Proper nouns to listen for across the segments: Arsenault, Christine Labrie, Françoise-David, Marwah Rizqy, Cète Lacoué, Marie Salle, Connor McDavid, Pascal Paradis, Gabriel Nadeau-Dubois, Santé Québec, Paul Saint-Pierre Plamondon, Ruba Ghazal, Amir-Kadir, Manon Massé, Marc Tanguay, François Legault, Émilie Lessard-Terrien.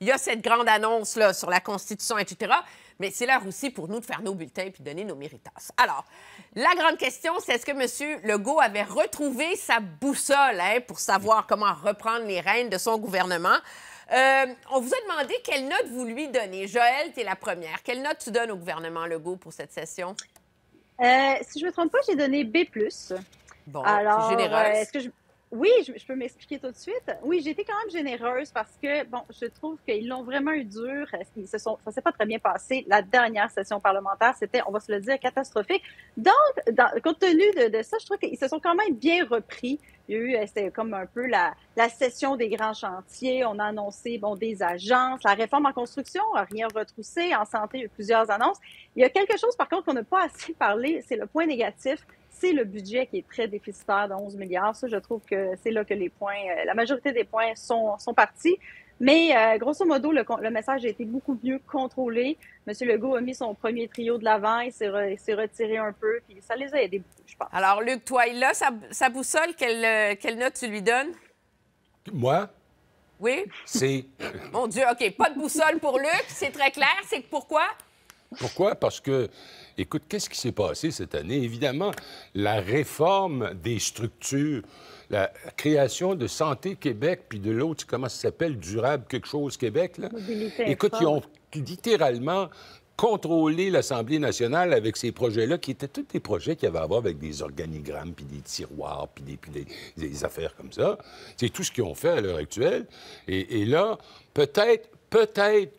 Il y a cette grande annonce-là sur la Constitution, etc. Mais c'est l'heure aussi pour nous de faire nos bulletins et puis donner nos méritas. Alors, la grande question, c'est est-ce que M. Legault avait retrouvé sa boussole pour savoir comment reprendre les rênes de son gouvernement? On vous a demandé quelle note vous lui donnez. Joëlle, tu es la première. Quelle note tu donnes au gouvernement Legault pour cette session? Si je me trompe pas, j'ai donné B+. Bon, c'est généreux. Est-ce que je... Oui, je peux m'expliquer tout de suite. Oui, j'ai été quand même généreuse parce que, bon, je trouve qu'ils l'ont vraiment eu dur. Ça s'est pas très bien passé. La dernière session parlementaire, c'était, on va se le dire, catastrophique. Donc, compte tenu de ça, je trouve qu'ils se sont quand même bien repris. C'était comme un peu la session des grands chantiers. On a annoncé, bon, des agences, la réforme en construction, rien retroussé. En santé, il y a eu plusieurs annonces. Il y a quelque chose, par contre, qu'on n'a pas assez parlé. C'est le point négatif. C'est le budget qui est très déficitaire de 11 milliards. Ça, je trouve que c'est là que les points, la majorité des points sont partis. Mais grosso modo, le message a été beaucoup mieux contrôlé. M. Legault a mis son premier trio de l'avant, il s'est retiré un peu, puis ça les a aidés beaucoup, je pense. Alors, Luc, toi, il a sa boussole, quelle note tu lui donnes? Moi? Oui? C'est... Mon Dieu, OK, pas de boussole pour Luc, c'est très clair. C'est pourquoi? Pourquoi? Parce que, écoute, qu'est-ce qui s'est passé cette année? Évidemment, la réforme des structures, la création de Santé Québec, puis de l'autre, comment ça s'appelle, Durable quelque chose Québec, là. Mobilité écoute, ils ont littéralement contrôlé l'Assemblée nationale avec ces projets-là, qui étaient tous des projets qui avaient à voir avec des organigrammes, puis des tiroirs, puis des affaires comme ça. C'est tout ce qu'ils ont fait à l'heure actuelle. Et là, peut-être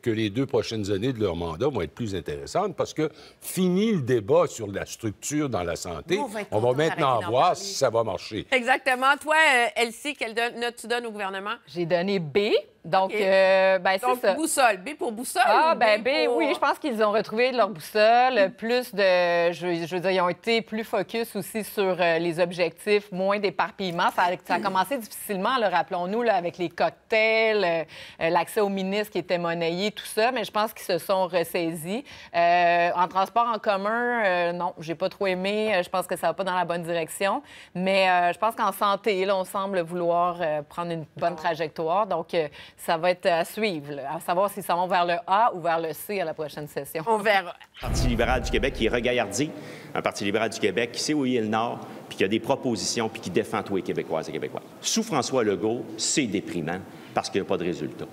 que les 2 prochaines années de leur mandat vont être plus intéressantes parce que fini le débat sur la structure dans la santé, on va maintenant voir si ça va marcher. Exactement. Toi, Elsie, quelle note tu donnes au gouvernement? J'ai donné B. Donc, okay. Ben, c'est ça. Boussole. B pour boussole? Ah, ben B, pour... oui, je pense qu'ils ont retrouvé leur boussole. Plus de... Je veux dire, ils ont été plus focus aussi sur les objectifs, moins d'éparpillement. Ça a commencé difficilement, rappelons-nous, avec les cocktails, l'accès aux ministres qui était monnayé, tout ça, mais je pense qu'ils se sont ressaisis. En transport en commun, non, j'ai pas trop aimé. Je pense que ça va pas dans la bonne direction. Mais je pense qu'en santé, là, on semble vouloir prendre une bonne trajectoire. Donc, ça va être à suivre, à savoir si ça va vers le A ou vers le C à la prochaine session. On verra. Le Parti libéral du Québec qui est regaillardé, un Parti libéral du Québec qui sait où il est le Nord, puis qui a des propositions, puis qui défend tous les Québécoises et Québécois. Sous François Legault, c'est déprimant parce qu'il n'y a pas de résultat.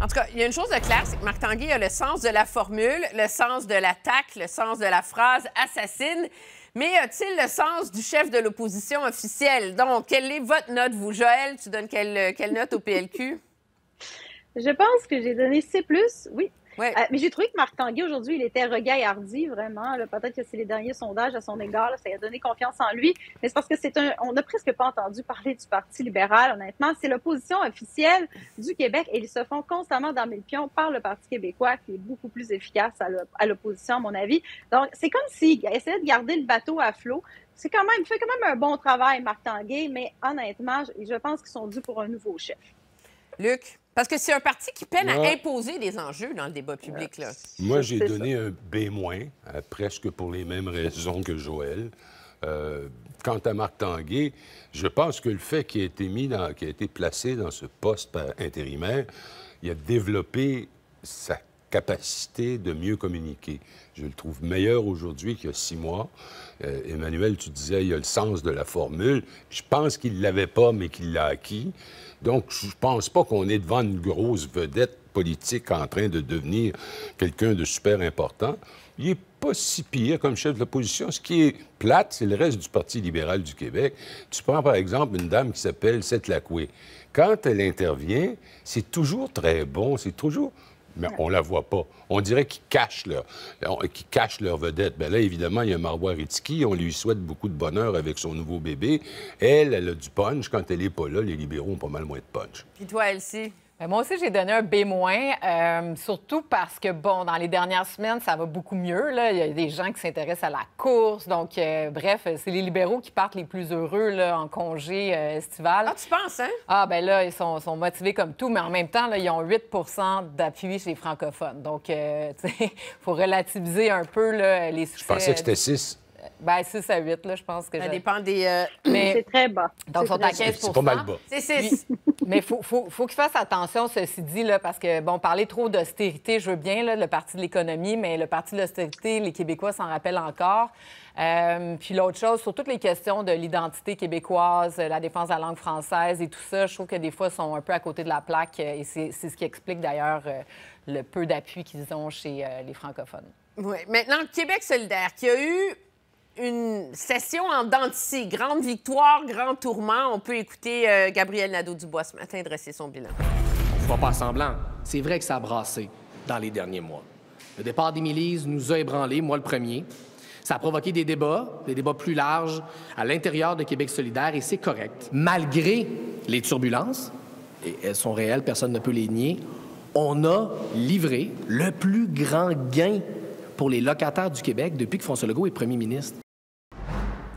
En tout cas, il y a une chose de claire, c'est que Marc Tanguay a le sens de la formule, le sens de l'attaque, le sens de la phrase « assassine ». Mais a-t-il le sens du chef de l'opposition officielle? Donc, quelle est votre note, vous? Joëlle, tu donnes quelle note au PLQ? Je pense que j'ai donné C+, oui. Ouais. Mais j'ai trouvé que Marc Tanguay, aujourd'hui, il était regaillardi, vraiment. Peut-être que c'est les derniers sondages à son égard. Ça a donné confiance en lui. Mais c'est parce que on n'a presque pas entendu parler du Parti libéral, honnêtement. C'est l'opposition officielle du Québec et ils se font constamment dans le pion par le Parti québécois, qui est beaucoup plus efficace à l'opposition, à mon avis. Donc, c'est comme s'il essayait de garder le bateau à flot. Il fait quand même un bon travail, Marc Tanguay, mais honnêtement, je pense qu'ils sont dus pour un nouveau chef. Luc? Parce que c'est un parti qui peine à imposer des enjeux dans le débat public. Là. Moi, j'ai donné un B-, presque pour les mêmes raisons que Joël. Quant à Marc Tanguay, je pense que le fait qu'il ait été qu'il a été placé dans ce poste intérimaire, il a développé sa capacité de mieux communiquer. Je le trouve meilleur aujourd'hui qu'il y a 6 mois. Emmanuel, tu disais, il a le sens de la formule. Je pense qu'il ne l'avait pas, mais qu'il l'a acquis. Donc, je pense pas qu'on est devant une grosse vedette politique en train de devenir quelqu'un de super important. Il est pas si pire comme chef de l'opposition. Ce qui est plate, c'est le reste du Parti libéral du Québec. Tu prends, par exemple, une dame qui s'appelle Cète Lacoué. Quand elle intervient, c'est toujours très bon, c'est toujours... Mais on la voit pas. On dirait qu'ils cachent leur vedette. Bien là, évidemment, il y a Marwah Rizqy. On lui souhaite beaucoup de bonheur avec son nouveau bébé. Elle a du punch. Quand elle n'est pas là, les libéraux ont pas mal moins de punch. Puis toi, Elsie? Moi aussi, j'ai donné un B-, surtout parce que, bon, dans les dernières semaines, ça va beaucoup mieux. Là. Il y a des gens qui s'intéressent à la course. Donc, bref, c'est les libéraux qui partent les plus heureux là, en congé estival. Ah, tu penses, hein? Ah, bien là, ils sont motivés comme tout, mais en même temps, là, ils ont 8% d'appui chez les francophones. Donc, tu sais, il faut relativiser un peu là, les succès. Je pensais que c'était 6. Ben, 6 à 8, là, je pense que... Ça dépend des... Mais... C'est très bas. Donc, ils sont à 15 %. C'est pas mal bas. C'est 6. Mais il faut qu'ils fassent attention, ceci dit, là, parce que, bon, parler trop d'austérité, je veux bien, là, le parti de l'économie, mais le parti de l'austérité, les Québécois s'en rappellent encore. Puis l'autre chose, sur toutes les questions de l'identité québécoise, la défense de la langue française et tout ça, je trouve que des fois, ils sont un peu à côté de la plaque. Et c'est ce qui explique, d'ailleurs, le peu d'appui qu'ils ont chez les francophones. Oui. Maintenant, le Québec solidaire, qui a eu... une session en dents de scie. Grande victoire, grand tourment. On peut écouter Gabriel Nadeau-Dubois ce matin dresser son bilan. Je ne vois pas semblant. C'est vrai que ça a brassé dans les derniers mois. Le départ d'Émilie nous a ébranlés, moi le premier. Ça a provoqué des débats plus larges à l'intérieur de Québec solidaire, et c'est correct. Malgré les turbulences, et elles sont réelles, personne ne peut les nier, on a livré le plus grand gain pour les locataires du Québec depuis que François Legault est premier ministre.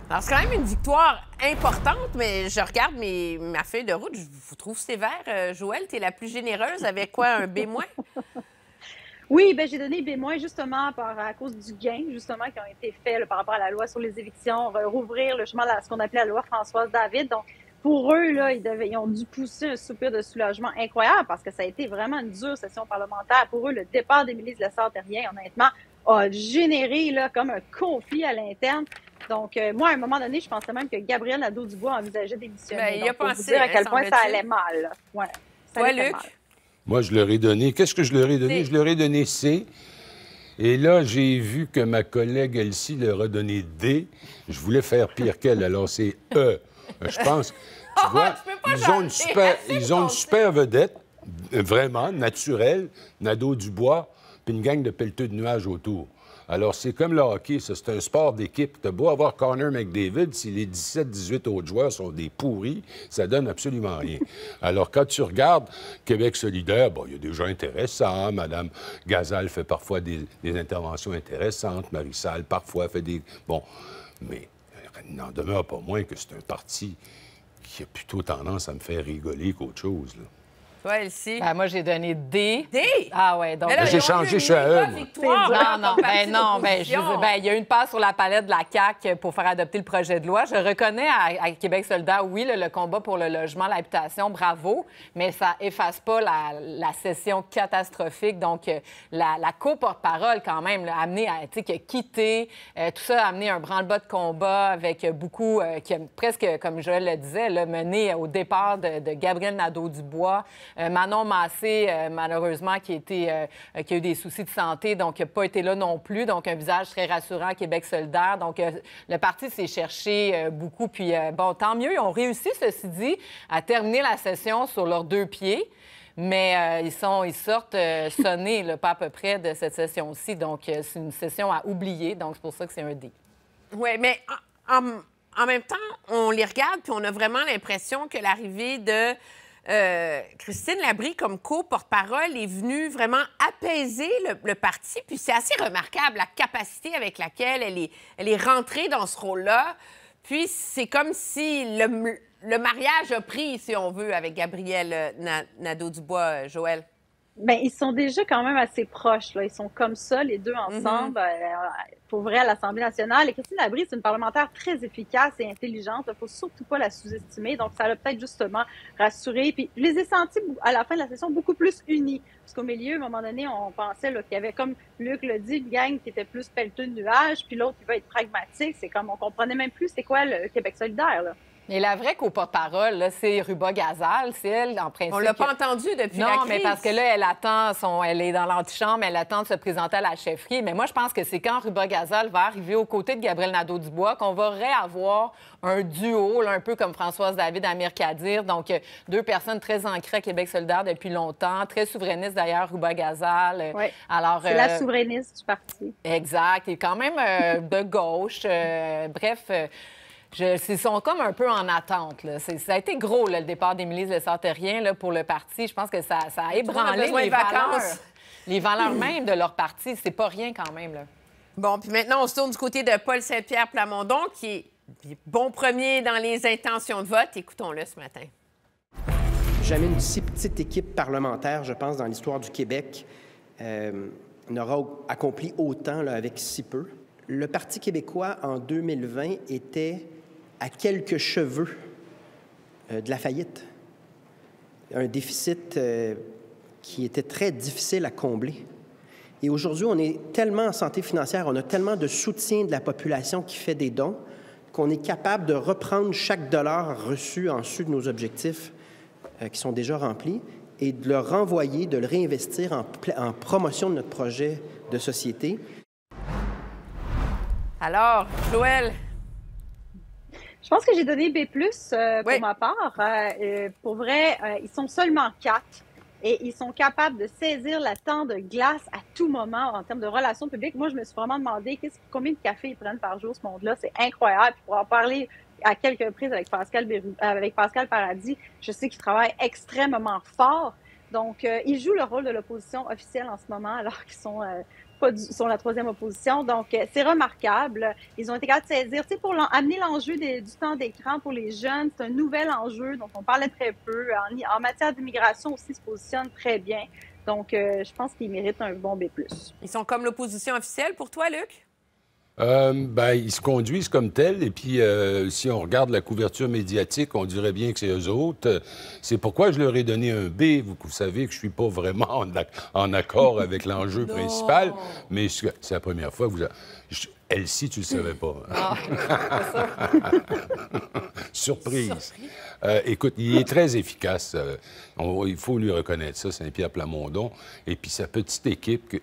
Alors, c'est quand même une victoire importante, mais je regarde ma feuille de route, je vous trouve sévère. Joëlle, tu es la plus généreuse. Avec quoi, un B-? Oui, bien, j'ai donné B- justement à cause du gain, justement, qui a été fait là, par rapport à la loi sur les évictions, rouvrir le chemin à ce qu'on appelait la loi Françoise-David. Donc, pour eux, là, ils ont dû pousser un soupir de soulagement incroyable parce que ça a été vraiment une dure session parlementaire. Pour eux, le départ d'Émilie Lessard-Terrien, honnêtement, a généré là, comme un conflit à l'interne. Donc, moi, à un moment donné, je pensais même que Gabriel Nadeau-Dubois envisageait d'émissionner. Bien, il a pensé à quel point ça allait mal. Ouais, ça allait Luc? Mal. Moi, je leur ai donné... Qu'est-ce que je leur ai donné? Je leur ai donné C. Et là, j'ai vu que ma collègue, Elsie, leur a donné D. Je voulais faire pire qu'elle, alors c'est E. Je pense... Tu vois, ils ont une super vedette, vraiment, naturelle, Nadeau-Dubois, puis une gang de pelleteux de nuages autour. Alors, c'est comme le hockey, ça. C'est un sport d'équipe. T'as beau avoir Connor McDavid, si les 17-18 autres joueurs sont des pourris, ça donne absolument rien. Alors, quand tu regardes Québec solidaire, bon, il y a des gens intéressants. Madame Ghazal fait parfois des interventions intéressantes. Marie Salle, parfois, fait des... Bon, mais il n'en demeure pas moins que c'est un parti qui a plutôt tendance à me faire rigoler qu'autre chose, là. Toi, Elsie? Ben, moi, j'ai donné D. D? Ah ouais, donc... J'ai changé chez eux. Non, non, ben il y a une passe sur la palette de la CAQ pour faire adopter le projet de loi. Je reconnais à Québec solidaire, oui, le combat pour le logement, l'habitation, bravo, mais ça efface pas la session catastrophique. Donc, la co-porte-parole, quand même, là, amenée à, tu sais, qui a quitté, tout ça a amené un branle-bas de combat avec beaucoup, qui a presque, comme Joël le disait, là, mené au départ de Gabriel Nadeau-Dubois, Manon Massé, malheureusement, qui a eu des soucis de santé, donc n'a pas été là non plus. Donc, un visage très rassurant à Québec solidaire. Donc, le parti s'est cherché beaucoup. Puis, bon, tant mieux. Ils ont réussi, ceci dit, à terminer la session sur leurs deux pieds. Mais ils sortent sonnés, là, pas à peu près, de cette session-ci. Donc, c'est une session à oublier. Donc, c'est pour ça que c'est un D. Oui, mais en même temps, on les regarde puis on a vraiment l'impression que l'arrivée de... Christine Labrie, comme co-porte-parole, est venue vraiment apaiser le parti. Puis c'est assez remarquable, la capacité avec laquelle elle est rentrée dans ce rôle-là. Puis c'est comme si le mariage a pris, si on veut, avec Gabriel Nadeau-Dubois, Joëlle. Bien, ils sont déjà quand même assez proches, là. Ils sont comme ça, les deux ensemble, pour vrai, à l'Assemblée nationale. Et Christine Labrie, c'est une parlementaire très efficace et intelligente. Il ne faut surtout pas la sous-estimer. Donc, ça l'a peut-être justement rassurée. Puis, je les ai sentis, à la fin de la session, beaucoup plus unis. Parce qu'au milieu, à un moment donné, on pensait qu'il y avait, comme Luc l'a dit, une gang qui était plus pelleteux de nuages, puis l'autre qui veut être pragmatique. C'est comme, on comprenait même plus c'est quoi le Québec solidaire, là. Mais la vraie co-porte-parole, c'est Ruba Ghazal, c'est elle, en principe... On l'a pas entendue depuis la crise. Non, mais parce que là, elle attend elle est dans l'antichambre, elle attend de se présenter à la chefferie. Mais moi, je pense que c'est quand Ruba Ghazal va arriver aux côtés de Gabriel Nadeau-Dubois qu'on va réavoir un duo, là, un peu comme Françoise-David, Amir-Kadir. Donc, deux personnes très ancrées à Québec solidaire depuis longtemps, très souverainistes d'ailleurs, Ruba Ghazal. Oui. C'est la souverainiste du parti. Exact. Et quand même de gauche. Bref... Ils sont comme un peu en attente, là. Ça a été gros, là, le départ d'Émilie Lessard-Terrien pour le parti. Je pense que ça a ébranlé les valeurs même de leur parti. C'est pas rien quand même, là. Bon, puis maintenant, on se tourne du côté de Paul Saint-Pierre Plamondon, qui est bon premier dans les intentions de vote. Écoutons-le ce matin. Jamais une si petite équipe parlementaire, je pense, dans l'histoire du Québec n'aura accompli autant là, avec si peu. le Parti québécois, en 2020, était à quelques cheveux de la faillite. Un déficit qui était très difficile à combler. Et aujourd'hui, on est tellement en santé financière, on a tellement de soutien de la population qui fait des dons, qu'on est capable de reprendre chaque dollar reçu en sus de nos objectifs qui sont déjà remplis et de le renvoyer, de le réinvestir en promotion de notre projet de société. Alors, Joël, je pense que j'ai donné B+, pour ma part. Pour vrai, ils sont seulement 4. Et ils sont capables de saisir la temps de glace à tout moment en termes de relations publiques. Moi, je me suis vraiment demandé combien de café ils prennent par jour, ce monde-là. C'est incroyable. Pour en parler à quelques reprises avec Pascal Paradis, je sais qu'ils travaillent extrêmement fort. Donc, ils jouent le rôle de l'opposition officielle en ce moment, alors qu'ils sont sont la troisième opposition. Donc, c'est remarquable. Ils ont été capables de saisir, tu sais, pour amener l'enjeu du temps d'écran pour les jeunes. C'est un nouvel enjeu dont on parlait très peu. En matière d'immigration aussi, ils se positionnent très bien. Donc, je pense qu'ils méritent un bon B+. Ils sont comme l'opposition officielle pour toi, Luc? Ben, ils se conduisent comme tels. Et puis, si on regarde la couverture médiatique, on dirait bien que c'est eux autres. C'est pourquoi je leur ai donné un B. Vous savez que je ne suis pas vraiment en accord avec l'enjeu principal. Mais c'est la première fois que vous... Elsie, tu ne le savais pas. Ah, Surprise. Écoute, il est très efficace. Il faut lui reconnaître ça, Saint-Pierre Plamondon. Et puis sa petite équipe,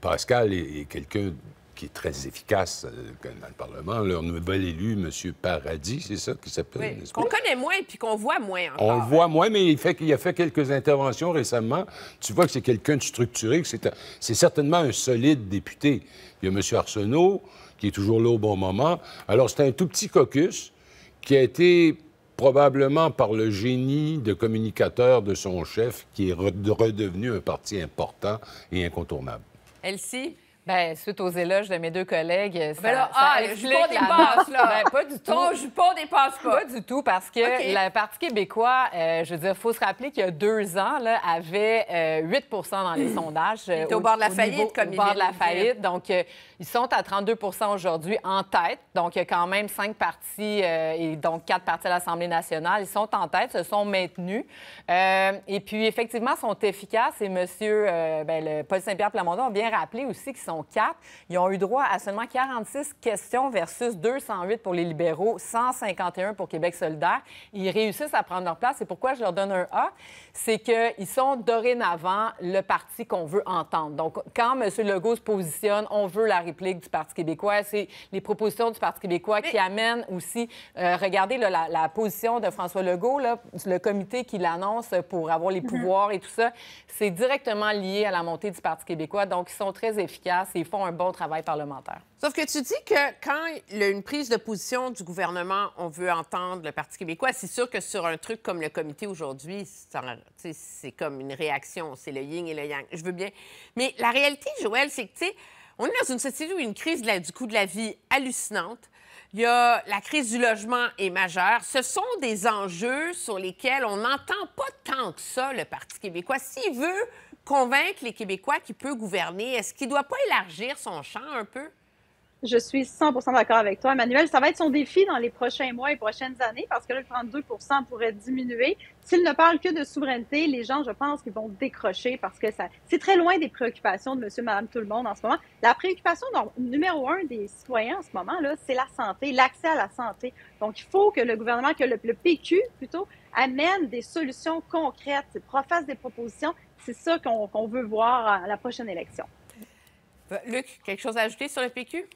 Pascal est quelqu'un... qui est très efficace dans le Parlement. Leur nouvel élu, M. Paradis, c'est ça qui s'appelle? Oui, qu'on connaît moins puis qu'on voit moins encore. On le voit moins, mais il a fait quelques interventions récemment. Tu vois que c'est quelqu'un de structuré, que c'est certainement un solide député. Il y a M. Arsenault, qui est toujours là au bon moment. Alors, c'est un tout petit caucus qui a été... probablement par le génie de communicateur de son chef, qui est redevenu un parti important et incontournable. Elsie? Bien, suite aux éloges de mes deux collègues, ça, là, le jupon dépasse, là. Ben, pas du tout. Ton jupon dépasse pas. Pas du tout, parce que le Parti québécois, je veux dire, il faut se rappeler qu'il y a 2 ans, là, avait 8 dans les sondages. Il était au bord de la faillite, comme il au bord de la faillite. Donc, ils sont à 32 aujourd'hui en tête. Donc, il y a quand même 5 partis et donc 4 partis à l'Assemblée nationale. Ils sont en tête, se sont maintenus. Et puis, effectivement, sont efficaces. Et M. Paul Saint-Pierre Plamondon a bien rappelé aussi qu'ils sont 4. Ils ont eu droit à seulement 46 questions versus 208 pour les libéraux, 151 pour Québec solidaire. Ils réussissent à prendre leur place. C'est pourquoi je leur donne un A. C'est qu'ils sont dorénavant le parti qu'on veut entendre. Donc, quand M. Legault se positionne, on veut la réplique du Parti québécois. C'est les propositions du Parti québécois qui amènent aussi... regardez là, la position de François Legault, là, le comité qui l'annonce pour avoir les pouvoirs et tout ça. C'est directement lié à la montée du Parti québécois. Donc, ils sont très efficaces. Ils font un bon travail parlementaire. Sauf que tu dis que quand il y a une prise de position du gouvernement, on veut entendre le Parti québécois. C'est sûr que sur un truc comme le comité aujourd'hui, c'est comme une réaction. C'est le yin et le yang. Je veux bien. Mais la réalité, Joël, c'est que, tu sais, on est dans une société où il y a une crise du coût de la vie hallucinante. Il y a la crise du logement est majeure. Ce sont des enjeux sur lesquels on n'entend pas tant que ça, le Parti québécois. S'il veut convaincre les Québécois qu'il peut gouverner, est-ce qu'il ne doit pas élargir son champ un peu? Je suis 100% d'accord avec toi, Emmanuel. Ça va être son défi dans les prochains mois et prochaines années, parce que là, le 32% pourrait diminuer. S'il ne parle que de souveraineté, les gens, je pense, qu'ils vont décrocher parce que c'est très loin des préoccupations de monsieur, madame, tout le monde en ce moment. La préoccupation numéro 1 des citoyens en ce moment, là, c'est la santé, l'accès à la santé. Donc, il faut que le gouvernement, que le PQ, plutôt, amène des solutions concrètes, fasse des propositions. C'est ça qu'on veut voir à la prochaine élection. Luc, quelque chose à ajouter sur le PQ?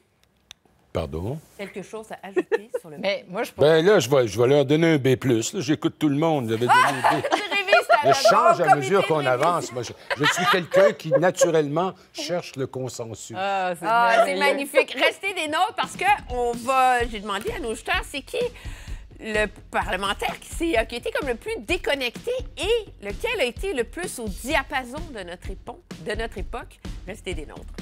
Pardon? Quelque chose à ajouter sur le... Mais moi, je... Bien là, je vais leur donner un B+. J'écoute tout le monde. J'avais donné un B. Je change à mesure qu'on avance. Moi, je suis quelqu'un qui, naturellement, cherche le consensus. Ah, c'est magnifique. Restez des nôtres parce que on va... J'ai demandé à nos auditeurs, c'est qui le parlementaire qui a été comme le plus déconnecté et lequel a été le plus au diapason de notre époque. Restez des nôtres.